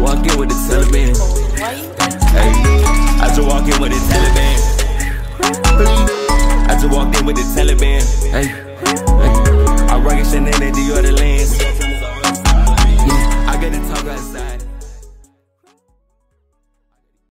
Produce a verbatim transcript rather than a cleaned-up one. just walk in with the Taliban. Hey, I just walk in with the Taliban. I just walked in with the Taliban. Hey, hey. I'm rocking Chanel and Dior.